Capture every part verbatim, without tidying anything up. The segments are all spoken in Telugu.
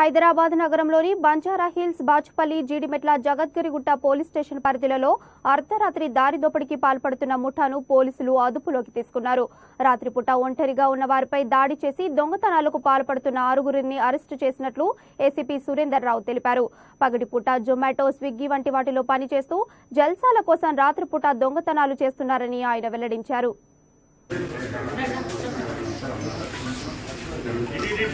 హైదరాబాద్ నగరంలోని Banjara Hills Bachupally Jeedimetla Jagadgirigutta police station పరిధిలో అర్ధరాత్రి దారి దోపిడీకి పాల్పడుతున్న ముఠాను పోలీసులు అదుపులోకి తీసుకున్నారు. రాత్రిపూట ఒంటరిగా ఉన్న వారిపై దాడి చేసి దొంగతనాలకు పాల్పడుతున్న ఆరుగురిని అరెస్టు చేసినట్లు ఏసీపీ సురేందర్ రావు తెలిపారు. పగటిపూట జొమాటో స్విగ్గీ వంటి వాటిలో పనిచేస్తూ జల్సాల కోసం రాత్రిపూట దొంగతనాలు చేస్తున్నారని ఆయన వెల్లడించారు. జూబ్లీ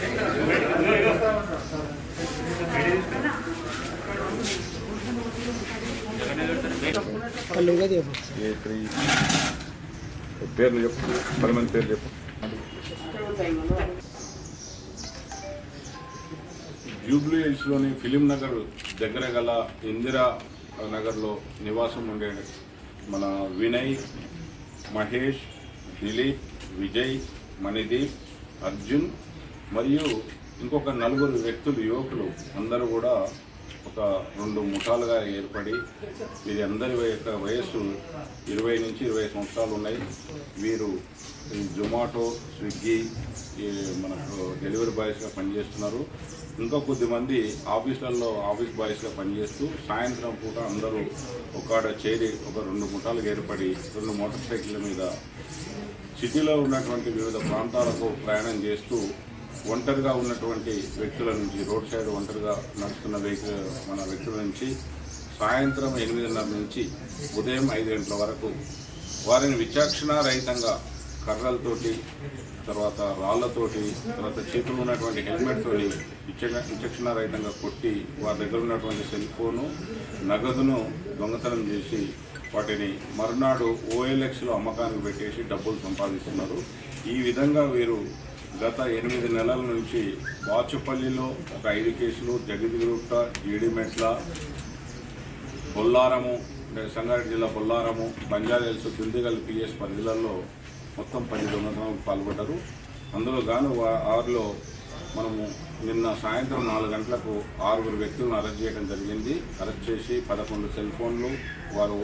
హిల్స్లోని ఫిలిం నగర్ దగ్గర గల ఇందిరా నగర్లో నివాసం ఉండే మన వినయ్, మహేష్, దిలీప్, విజయ్, మణిదీప్, అర్జున్ మరియు ఇంకొక నలుగురు వ్యక్తులు, యువకులు అందరూ కూడా ఒక రెండు ముఠాలుగా ఏర్పడి వీరి అందరి యొక్క వయస్సు ఇరవై నుంచి ఇరవై సంవత్సరాలు ఉన్నాయి. వీరు జొమాటో, స్విగ్గీ మన డెలివరీ బాయ్స్గా పనిచేస్తున్నారు. ఇంకా కొద్దిమంది ఆఫీసులలో ఆఫీస్ బాయ్స్గా పనిచేస్తూ సాయంత్రం పూట అందరూ ఒక్కడ చేరి ఒక రెండు ముఠాలుగా ఏర్పడి రెండు మోటార్ సైకిళ్ళ మీద సిటీలో ఉన్నటువంటి వివిధ ప్రాంతాలకు ప్రయాణం చేస్తూ ఒంటరిగా ఉన్నటువంటి వ్యక్తుల నుంచి, రోడ్ సైడ్ ఒంటరిగా నడుస్తున్న వెహికల్ మన వ్యక్తుల నుంచి సాయంత్రం ఎనిమిదిన్నర నుంచి ఉదయం ఐదు గంటల వరకు వారిని విచక్షణారహితంగా కర్రలతోటి, తర్వాత రాళ్లతోటి, తర్వాత చేతులు ఉన్నటువంటి హెల్మెట్తో విచక్షణారహితంగా కొట్టి వారి దగ్గర ఉన్నటువంటి సెల్ ఫోను, నగదును దొంగతనం చేసి వాటిని మరునాడు ఓఎల్ఎక్స్లో అమ్మకానికి పెట్టేసి డబ్బులు సంపాదిస్తున్నారు. ఈ విధంగా వీరు గత ఎనిమిది నెలల నుంచి బాచుపల్లిలో ఒక ఐదు కేసులు, జగద్గిరిగుట్ట, జీడిమెట్ల, బొల్లారము అంటే సంగారెడ్డి జిల్లా బొల్లారము, బంజారాహిల్స్, దుందిగల్ పిఎస్ పరిధిలలో మొత్తం పది దొంగతనాలకు పాల్పడ్డారు. అందులో గాను ఆరులో మనము నిన్న సాయంత్రం నాలుగు గంటలకు ఆరుగురు వ్యక్తులను అరెస్ట్ చేయడం జరిగింది. అరెస్ట్ చేసి పదకొండు సెల్ ఫోన్లు, వారు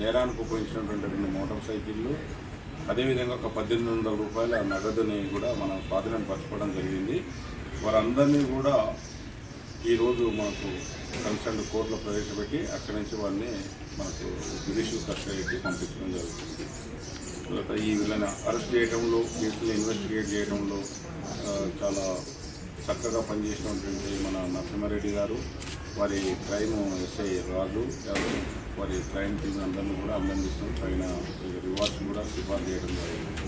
నేరానికి ఉపయోగించినటువంటి రెండు మోటార్ సైకిళ్ళు, అదేవిధంగా ఒక పద్దెనిమిది వందల రూపాయల నగదుని కూడా మనం స్వాధీనం పరచుకోవడం జరిగింది. వారందరినీ కూడా ఈరోజు మనకు కన్సర్న్ కోర్టులో ప్రవేశపెట్టి అక్కడి నుంచి వారిని మనకు జ్యుడిషియల్ కస్టడీకి పంపించడం జరుగుతుంది. తర్వాత ఈ వీళ్ళని అరెస్ట్ చేయడంలో, కేసులు ఇన్వెస్టిగేట్ చేయడంలో చాలా చక్కగా పనిచేసినటువంటి మన నరసింహారెడ్డి గారు, వారి క్రైమ్ ఎస్ఐ రాజు, వారి క్రైమ్ టీం అందరినీ కూడా అభినందిస్తున్నాం. పైన రివార్డ్స్ కూడా సిఫార్సు చేయడం జరిగింది.